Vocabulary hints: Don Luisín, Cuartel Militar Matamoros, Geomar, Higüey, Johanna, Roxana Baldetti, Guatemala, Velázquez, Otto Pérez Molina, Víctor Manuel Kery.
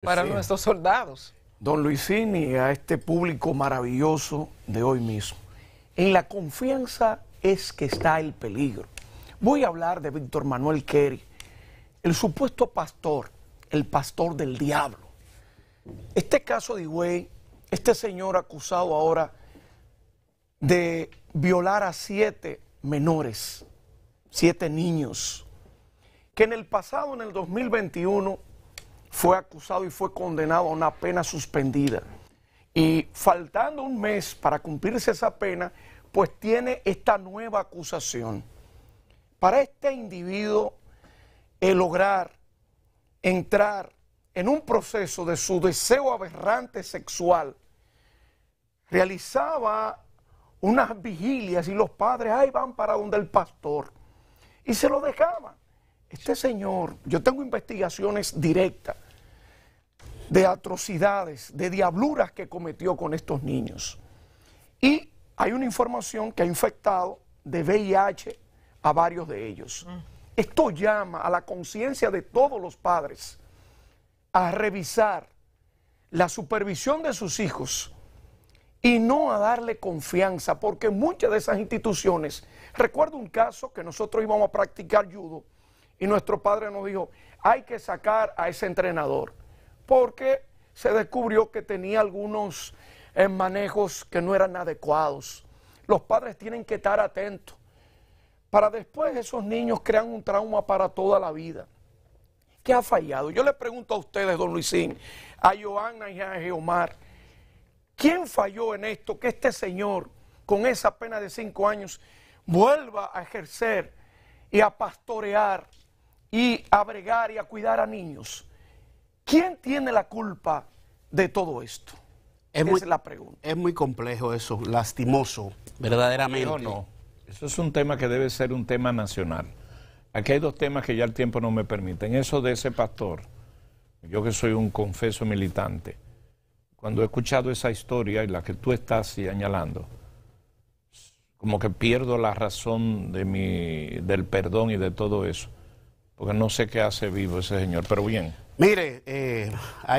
para nuestros soldados. Don Luisín, y a este público maravilloso de hoy mismo. En la confianza es que está el peligro. Voy a hablar de Víctor Manuel Kery, el supuesto pastor, el pastor del diablo. Este caso de Higüey, este señor acusado ahora de violar a 7 menores, 7 niños, que en el pasado, en el 2021, fue acusado y fue condenado a una pena suspendida. Y faltando un mes para cumplirse esa pena, pues tiene esta nueva acusación. Para este individuo, el lograr entrar en un proceso de su deseo aberrante sexual, realizaba unas vigilias y los padres ahí van para donde el pastor y se lo dejaban. Este señor, yo tengo investigaciones directas de atrocidades, de diabluras que cometió con estos niños. Y hay una información que ha infectado de VIH a varios de ellos. Esto llama a la conciencia de todos los padres a revisar la supervisión de sus hijos y no a darle confianza, porque muchas de esas instituciones, recuerdo un caso que nosotros íbamos a practicar judo, y nuestro padre nos dijo, hay que sacar a ese entrenador, porque se descubrió que tenía algunos manejos que no eran adecuados. Los padres tienen que estar atentos, para después esos niños crean un trauma para toda la vida. ¿Qué ha fallado? Yo le pregunto a ustedes, don Luisín, a Johanna y a Geomar, ¿quién falló en esto? Que este señor, con esa pena de 5 años, vuelva a ejercer y a pastorear y a bregar y a cuidar a niños. ¿Quién tiene la culpa de todo esto? Esa es la pregunta. Es muy complejo eso, lastimoso, verdaderamente. Yo no. Eso es un tema que debe ser un tema nacional. Aquí hay 2 temas que ya el tiempo no me permiten. Eso de ese pastor, yo que soy un confeso militante, cuando he escuchado esa historia y la que tú estás señalando, como que pierdo la razón de del perdón y de todo eso, porque no sé qué hace vivo ese señor, pero bien. Mire, hay...